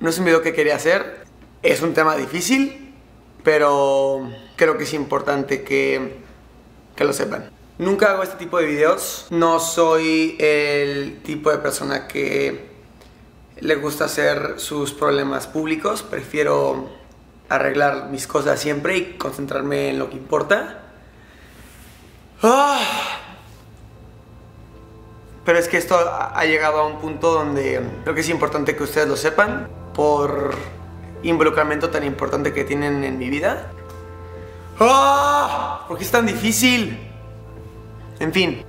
No es un video que quería hacer. Es un tema difícil, pero creo que es importante que lo sepan. Nunca hago este tipo de videos. No soy el tipo de persona que le gusta hacer sus problemas públicos. Prefiero arreglar mis cosas siempre y concentrarme en lo que importa. Pero es que esto ha llegado a un punto donde creo que es importante que ustedes lo sepan por involucramiento tan importante que tienen en mi vida. ¿Por qué es tan difícil? En fin,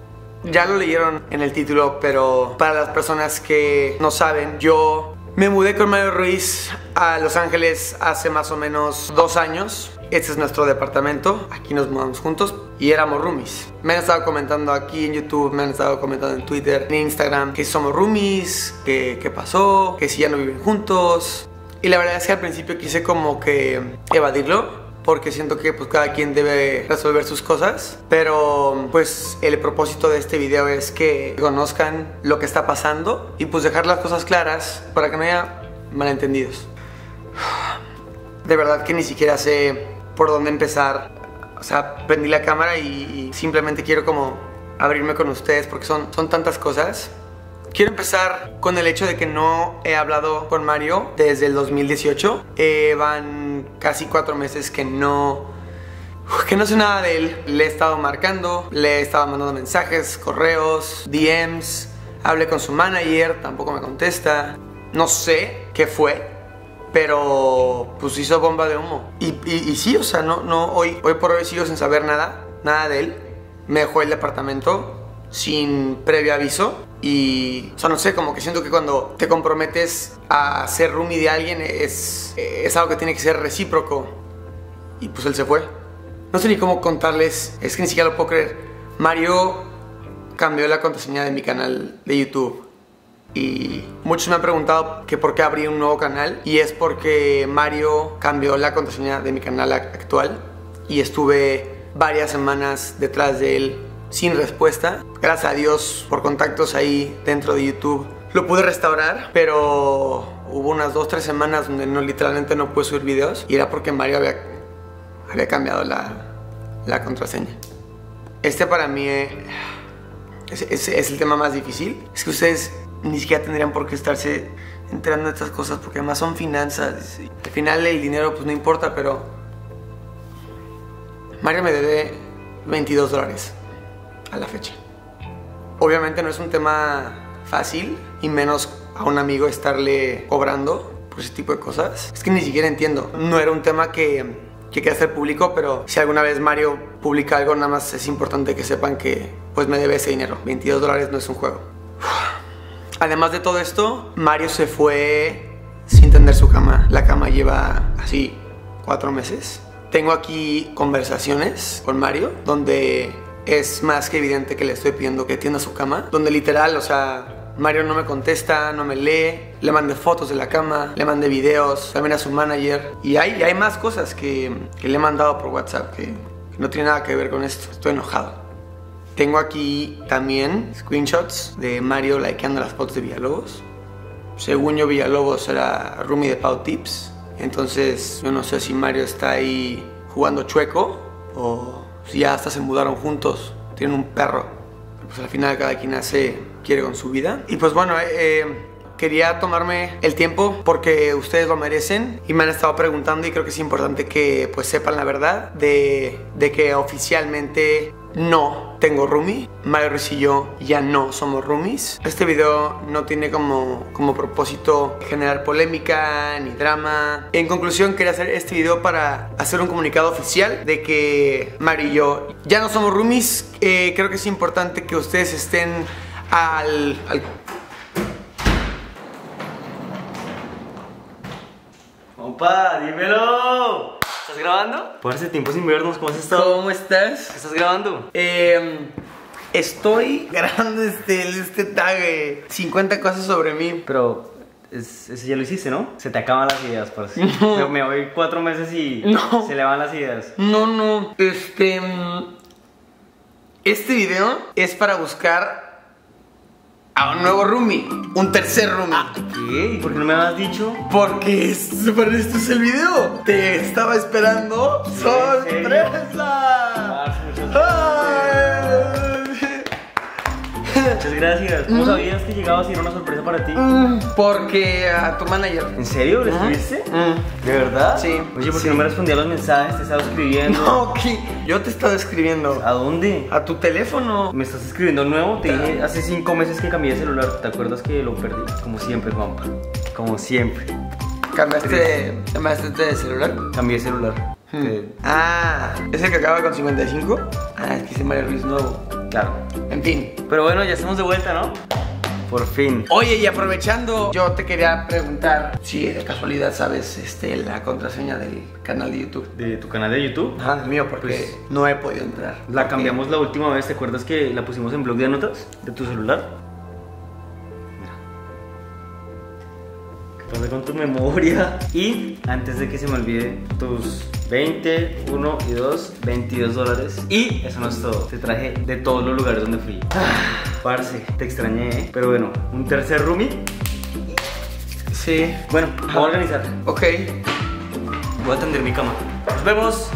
ya lo leyeron en el título, pero para las personas que no saben, yo me mudé con Mario Ruiz a Los Ángeles hace más o menos 2 años. Este es nuestro departamento, aquí nos mudamos juntos y éramos roomies. Me han estado comentando aquí en YouTube, me han estado comentando en Twitter, en Instagram, que somos roomies, que qué pasó, que si ya no viven juntos. Y la verdad es que al principio quise como que evadirlo, porque siento que pues cada quien debe resolver sus cosas. Pero pues el propósito de este video es que conozcan lo que está pasando y pues dejar las cosas claras para que no haya malentendidos. De verdad que ni siquiera sé por dónde empezar. O sea, prendí la cámara y simplemente quiero como abrirme con ustedes porque son tantas cosas. Quiero empezar con el hecho de que no he hablado con Mario desde el 2018. Van casi 4 meses que no sé nada de él. Le he estado marcando, le he estado mandando mensajes, correos, DMs. Hablé con su manager, tampoco me contesta. No sé qué fue, pero pues hizo bomba de humo. Y sí, o sea, hoy por hoy sigo sin saber nada de él. Me dejó el departamento sin previo aviso y, o sea, no sé, como que siento que cuando te comprometes a ser roomie de alguien es algo que tiene que ser recíproco. Y pues él se fue. No sé ni cómo contarles, es que ni siquiera lo puedo creer. Mario cambió la contraseña de mi canal de YouTube. Y muchos me han preguntado que por qué abrí un nuevo canal, y es porque Mario cambió la contraseña de mi canal actual y estuve varias semanas detrás de él sin respuesta. Gracias a Dios por contactos ahí dentro de YouTube lo pude restaurar, pero hubo unas 2-3 semanas donde literalmente no pude subir videos, y era porque Mario había cambiado la contraseña. Este para mí es el tema más difícil. Es que ustedes ni siquiera tendrían por qué estarse enterando de estas cosas, porque además son finanzas. Al final el dinero pues no importa, pero Mario me debe $22 a la fecha. Obviamente no es un tema fácil, y menos a un amigo estarle cobrando por ese tipo de cosas. Es que ni siquiera entiendo. No era un tema que quería hacer público, pero si alguna vez Mario publica algo, nada más es importante que sepan que pues me debe ese dinero. $22 no es un juego. Además de todo esto, Mario se fue sin tender su cama. La cama lleva así 4 meses. Tengo aquí conversaciones con Mario donde es más que evidente que le estoy pidiendo que tienda su cama. Donde literal, o sea, Mario no me contesta, no me lee. Le mandé fotos de la cama, le mandé videos, también a su manager. Y hay más cosas que le he mandado por WhatsApp que no tiene nada que ver con esto. Estoy enojado. Tengo aquí también screenshots de Mario likeando las fotos de Villalobos. Según yo, Villalobos era roomie de Pau Tips. Entonces yo no sé si Mario está ahí jugando chueco o si ya hasta se mudaron juntos. Tienen un perro. Pero pues al final cada quien quiere con su vida. Y pues bueno, quería tomarme el tiempo porque ustedes lo merecen y me han estado preguntando, y creo que es importante que pues sepan la verdad de que oficialmente no tengo roomie. Mario Ruiz y yo ya no somos roomies. Este video no tiene como propósito generar polémica ni drama. En conclusión, quería hacer este video para hacer un comunicado oficial de que Mario y yo ya no somos roomies. Creo que es importante que ustedes estén al... ¡Opa, dímelo! ¿Estás grabando? Por ese tiempo sin vernos, ¿cómo has estado? ¿Cómo estás? ¿Estás grabando? Estoy grabando este tag, 50 cosas sobre mí. Pero eso ya lo hiciste, ¿no? Se te acaban las ideas, por así. No. Me voy 4 meses y no. Se le van las ideas. No. Este video es para buscar a un nuevo roomie, un tercer roomie. ¿Qué? ¿Por qué no me habías dicho? Porque este es el video. Te estaba esperando. ¡Sorpresa! Muchas gracias. ¿Cómo sabías que llegabas y era una sorpresa para ti? Porque a tu manager. ¿En serio? ¿Le escribiste? ¿De verdad? Sí. Oye, ¿por qué no me respondía a los mensajes? Te estaba escribiendo. No, ¿qué? Yo te estaba escribiendo. ¿A dónde? A tu teléfono. ¿Me estás escribiendo nuevo? Te dije hace 5 meses que cambié de celular. ¿Te acuerdas que lo perdí? Como siempre, Juanpa. Como siempre. ¿Cambiaste de celular? Cambié de celular. Ah, ¿es el que acaba con 55? Ah, es que hice Mario Ruiz nuevo. Claro. En fin. Pero bueno, ya estamos de vuelta, ¿no? Por fin. Oye, y aprovechando, yo te quería preguntar si de casualidad sabes la contraseña del canal de YouTube. ¿De tu canal de YouTube? Ajá, del mío, porque pues no he podido entrar. La cambiamos la última vez, ¿te acuerdas que la pusimos en blog de notas de tu celular? Mira. ¿Qué pasa con tu memoria? Y antes de que se me olvide, tus 20, 1 y 2, $22. Y eso no es todo. Te traje de todos los lugares donde fui. Parce, te extrañé, ¿eh? Pero bueno, un tercer roomie. Sí. Bueno, vamos a organizar. Ok. Voy a tender mi cama. Nos vemos.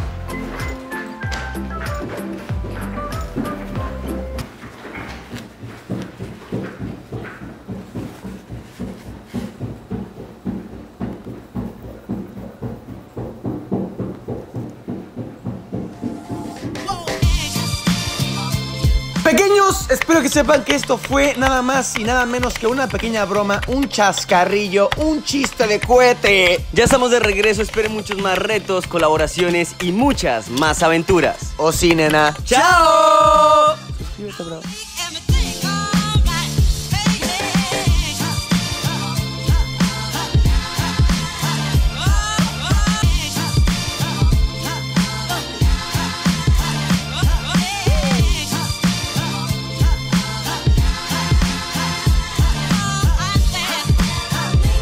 Pequeños, espero que sepan que esto fue nada más y nada menos que una pequeña broma, un chascarrillo, un chiste de cohete. Ya estamos de regreso, esperen muchos más retos, colaboraciones y muchas más aventuras. O sí, nena. ¡Chao! Suscríbete, bro.